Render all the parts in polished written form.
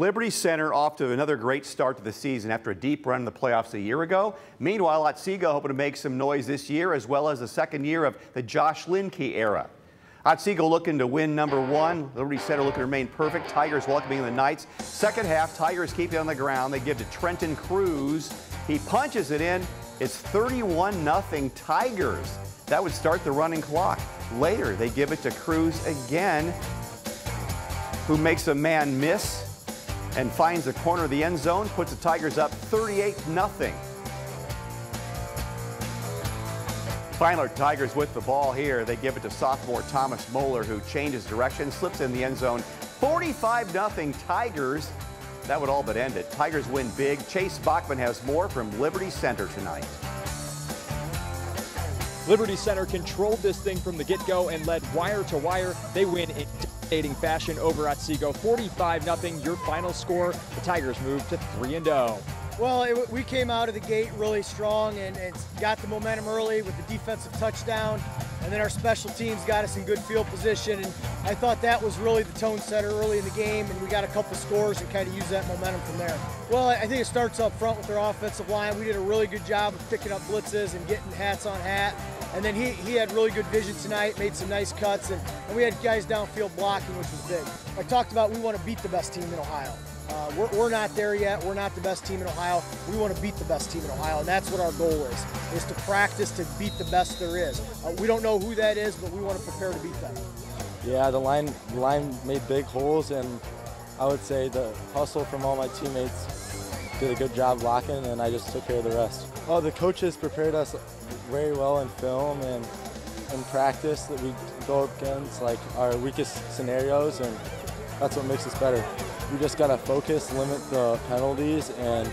Liberty Center off to another great start to the season after a deep run in the playoffs a year ago. Meanwhile, Otsego hoping to make some noise this year, as well as the second year of the Josh Linke era. Otsego looking to win #1. Liberty Center looking to remain perfect. Tigers welcoming the Knights. Second half, Tigers keep it on the ground. They give to Trenton Cruz. He punches it in. It's 31-0 Tigers. That would start the running clock. Later, they give it to Cruz again, who makes a man miss and finds the corner of the end zone, puts the Tigers up 38-0. Finally, Tigers with the ball here. They give it to sophomore Thomas Moeller, who changes direction, slips in the end zone. 45-0 Tigers. That would all but end it. Tigers win big. Chase Bachman has more from Liberty Center tonight. Liberty Center controlled this thing from the get-go and led wire to wire. They win in dominating fashion over Otsego. 45-0, your final score. The Tigers move to 3-0. Well, we came out of the gate really strong and got the momentum early with the defensive touchdown. And then our special teams got us in good field position. And I thought that was really the tone setter early in the game. And we got a couple scores and kind of used that momentum from there. Well, I think it starts up front with our offensive line. We did a really good job of picking up blitzes and getting hats on hat. And then he had really good vision tonight, made some nice cuts, and we had guys downfield blocking, which was big. I talked about we want to beat the best team in Ohio. We're not there yet. We're not the best team in Ohio. We want to beat the best team in Ohio, and that's what our goal is to practice to beat the best there is. We don't know who that is, but we want to prepare to beat them. Yeah, the line made big holes, and I would say the hustle from all my teammates did a good job blocking, and I just took care of the rest. Oh, the coaches prepared us very well in film and in practice that we go against like our weakest scenarios, and that's what makes us better. We just gotta focus, limit the penalties, and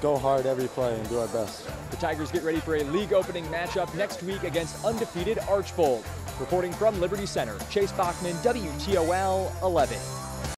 go hard every play and do our best. The Tigers get ready for a league-opening matchup next week against undefeated Archbold. Reporting from Liberty Center, Chase Bachman, WTOL 11.